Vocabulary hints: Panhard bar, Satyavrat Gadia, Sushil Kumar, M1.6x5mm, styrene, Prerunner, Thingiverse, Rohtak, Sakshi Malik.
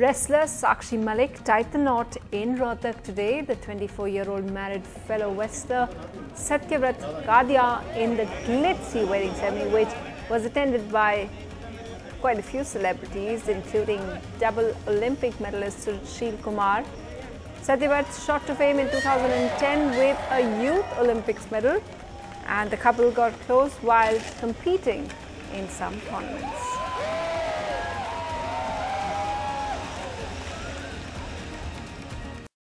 Wrestler Sakshi Malik tied the knot in Rohtak today. The 24-year-old married fellow wrestler Satyavrat Gadia in the glitzy wedding ceremony, which was attended by quite a few celebrities, including double Olympic medalist Sushil Kumar. Satyavrat shot to fame in 2010 with a Youth Olympics medal, and the couple got close while competing in some tournaments.